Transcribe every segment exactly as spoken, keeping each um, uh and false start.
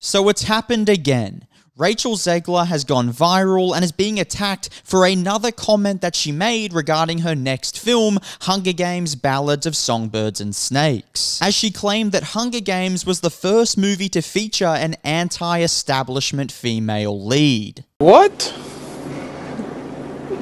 So it's happened again. Rachel Zegler has gone viral and is being attacked for another comment that she made regarding her next film, Hunger Games Ballads of Songbirds and Snakes, as she claimed that Hunger Games was the first movie to feature an anti-establishment female lead. What?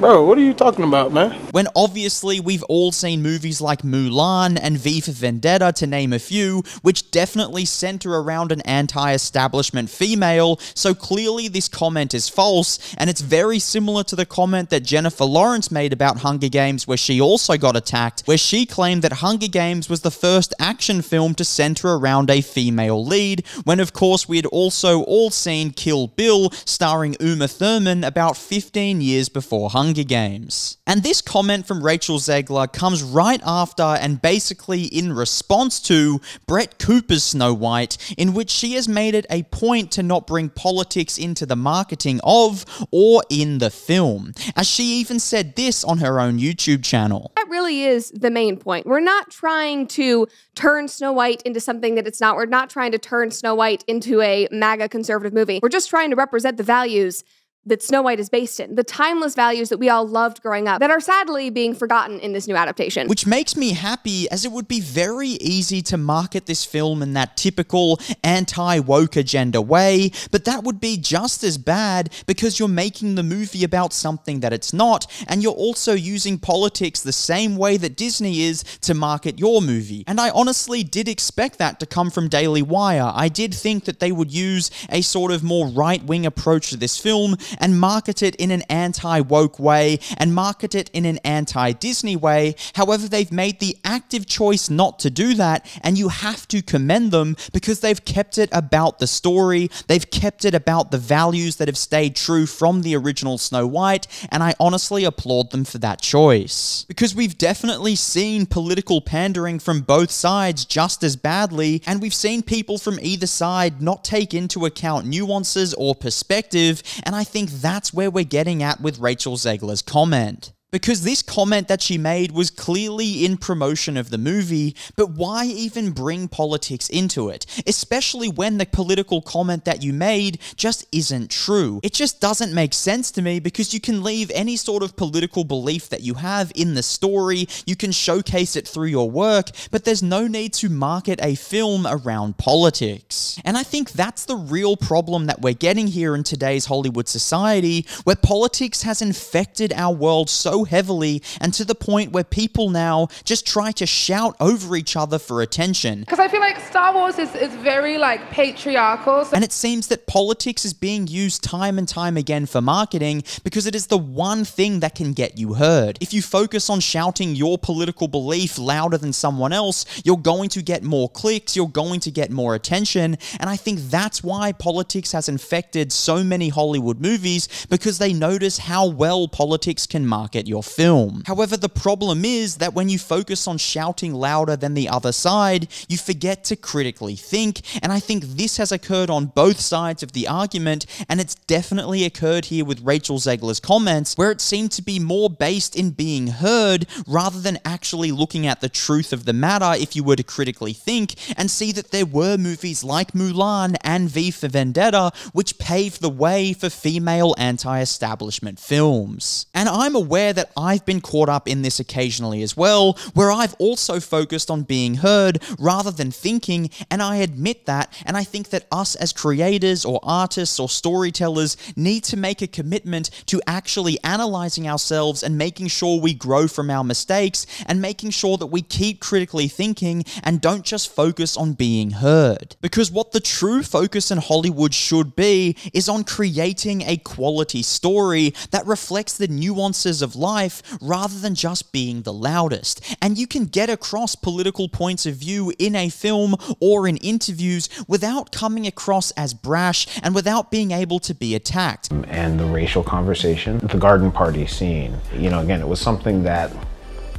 Bro, what are you talking about, man? When obviously we've all seen movies like Mulan and V for Vendetta, to name a few, which definitely center around an anti-establishment female, so clearly this comment is false, and it's very similar to the comment that Jennifer Lawrence made about Hunger Games, where she also got attacked, where she claimed that Hunger Games was the first action film to center around a female lead, when of course we had also all seen Kill Bill, starring Uma Thurman, about fifteen years before Hunger Games. Games. And this comment from Rachel Zegler comes right after and basically in response to Brett Cooper's Snow White, in which she has made it a point to not bring politics into the marketing of or in the film, as she even said this on her own YouTube channel. That really is the main point. We're not trying to turn Snow White into something that it's not. We're not trying to turn Snow White into a MAGA conservative movie. We're just trying to represent the values that Snow White is based in, the timeless values that we all loved growing up that are sadly being forgotten in this new adaptation. Which makes me happy, as it would be very easy to market this film in that typical anti-woke agenda way, but that would be just as bad because you're making the movie about something that it's not, and you're also using politics the same way that Disney is to market your movie. And I honestly did expect that to come from Daily Wire. I did think that they would use a sort of more right-wing approach to this film, and market it in an anti-woke way, and market it in an anti-Disney way. However, they've made the active choice not to do that, and you have to commend them because they've kept it about the story, they've kept it about the values that have stayed true from the original Snow White, and I honestly applaud them for that choice. Because we've definitely seen political pandering from both sides just as badly, and we've seen people from either side not take into account nuances or perspective, and I think I think that's where we're getting at with Rachel Zegler's comment. Because this comment that she made was clearly in promotion of the movie, but why even bring politics into it? Especially when the political comment that you made just isn't true. It just doesn't make sense to me, because you can leave any sort of political belief that you have in the story, you can showcase it through your work, but there's no need to market a film around politics. And I think that's the real problem that we're getting here in today's Hollywood society, where politics has infected our world so heavily, and to the point where people now just try to shout over each other for attention. Because I feel like Star Wars is, is very like patriarchal. So. And it seems that politics is being used time and time again for marketing, because it is the one thing that can get you heard. If you focus on shouting your political belief louder than someone else, you're going to get more clicks, you're going to get more attention, and I think that's why politics has infected so many Hollywood movies, because they notice how well politics can market your film. However, the problem is that when you focus on shouting louder than the other side, you forget to critically think, and I think this has occurred on both sides of the argument, and it's definitely occurred here with Rachel Zegler's comments, where it seemed to be more based in being heard rather than actually looking at the truth of the matter if you were to critically think and see that there were movies like Mulan and V for Vendetta which paved the way for female anti-establishment films. And I'm aware that I've been caught up in this occasionally as well, where I've also focused on being heard rather than thinking, and I admit that, and I think that us as creators or artists or storytellers need to make a commitment to actually analyzing ourselves and making sure we grow from our mistakes and making sure that we keep critically thinking and don't just focus on being heard. Because what the true focus in Hollywood should be is on creating a quality story that reflects the nuances of life rather than just being the loudest. And you can get across political points of view in a film or in interviews without coming across as brash and without being able to be attacked. And the racial conversation, the garden party scene, you know, again, it was something that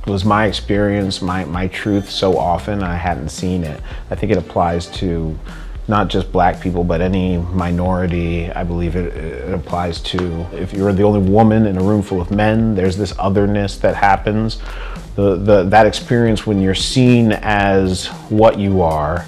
was my experience, my, my truth so often, I hadn't seen it. I think it applies to not just black people, but any minority. I believe it, it applies to, if you're the only woman in a room full of men, there's this otherness that happens. The, the, that experience when you're seen as what you are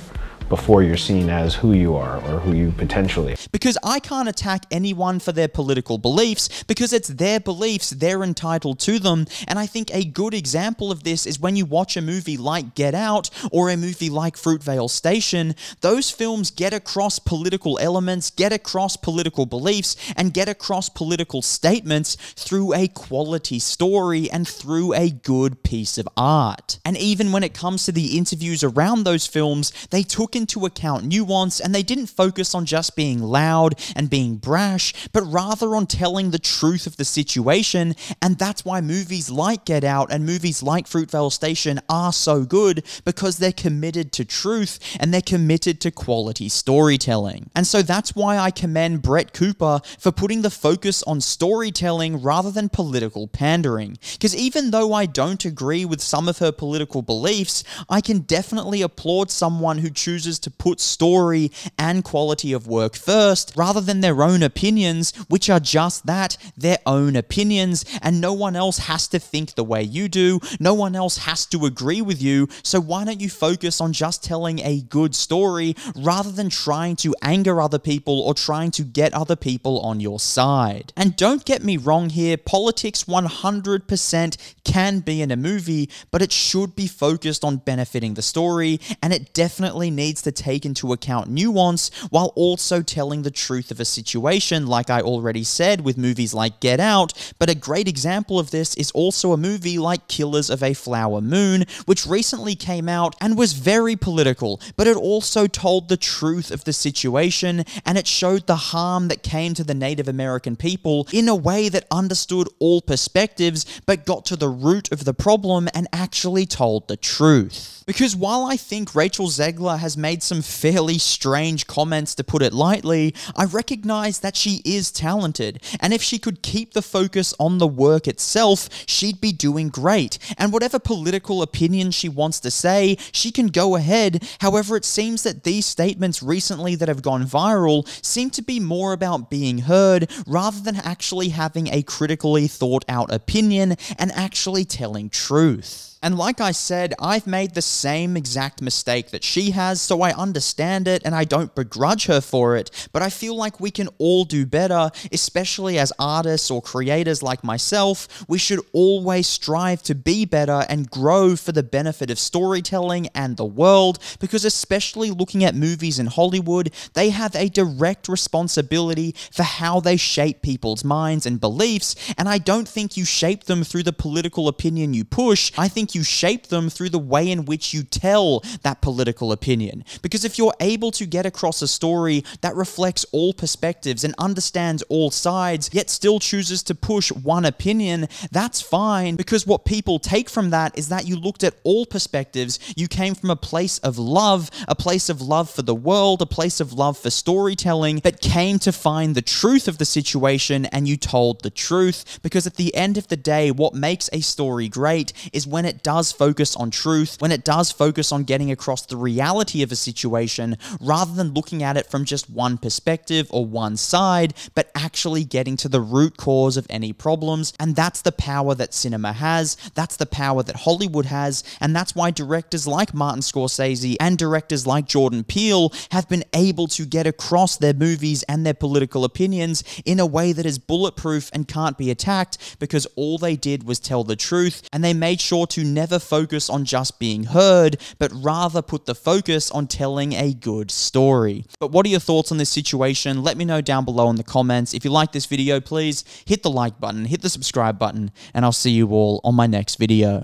before you're seen as who you are or who you potentially. Because I can't attack anyone for their political beliefs, because it's their beliefs, they're entitled to them. And I think a good example of this is when you watch a movie like Get Out or a movie like Fruitvale Station, those films get across political elements, get across political beliefs, and get across political statements through a quality story and through a good piece of art. And even when it comes to the interviews around those films, they took into account nuance and they didn't focus on just being loud and being brash, but rather on telling the truth of the situation. And that's why movies like Get Out and movies like Fruitvale Station are so good, because they're committed to truth and they're committed to quality storytelling. And so that's why I commend Brett Cooper for putting the focus on storytelling rather than political pandering. Because even though I don't agree with some of her political beliefs, I can definitely applaud someone who chooses to put story and quality of work first, rather than their own opinions, which are just that, their own opinions, and no one else has to think the way you do, no one else has to agree with you, so why don't you focus on just telling a good story, rather than trying to anger other people or trying to get other people on your side. And don't get me wrong here, politics one hundred percent can be in a movie, but it should be focused on benefiting the story, and it definitely needs to take into account nuance while also telling the truth of a situation, like I already said with movies like Get Out. But a great example of this is also a movie like Killers of a Flower Moon, which recently came out and was very political, but it also told the truth of the situation, and it showed the harm that came to the Native American people in a way that understood all perspectives but got to the root of the problem and actually told the truth. Because while I think Rachel Zegler has made some fairly strange comments, to put it lightly, I recognize that she is talented, and if she could keep the focus on the work itself, she'd be doing great, and whatever political opinion she wants to say, she can go ahead. However, it seems that these statements recently that have gone viral seem to be more about being heard rather than actually having a critically thought out opinion and actually telling truth. And like I said, I've made the same exact mistake that she has, so I understand it and I don't begrudge her for it, but I feel like we can all do better, especially as artists or creators like myself. We should always strive to be better and grow for the benefit of storytelling and the world, because especially looking at movies in Hollywood, they have a direct responsibility for how they shape people's minds and beliefs, and I don't think you shape them through the political opinion you push. I think you shape them through the way in which you tell that political opinion. Because if you're able to get across a story that reflects all perspectives and understands all sides, yet still chooses to push one opinion, that's fine, because what people take from that is that you looked at all perspectives, you came from a place of love, a place of love for the world, a place of love for storytelling, but came to find the truth of the situation and you told the truth. Because at the end of the day, what makes a story great is when it does focus on truth, when it does focus on getting across the reality of a situation, rather than looking at it from just one perspective or one side, but actually getting to the root cause of any problems. And that's the power that cinema has, that's the power that Hollywood has, and that's why directors like Martin Scorsese and directors like Jordan Peele have been able to get across their movies and their political opinions in a way that is bulletproof and can't be attacked, because all they did was tell the truth, and they made sure to never focus on just being heard, but rather put the focus on telling a good story. But what are your thoughts on this situation? Let me know down below in the comments. If you like this video, please hit the like button, hit the subscribe button, and I'll see you all on my next video.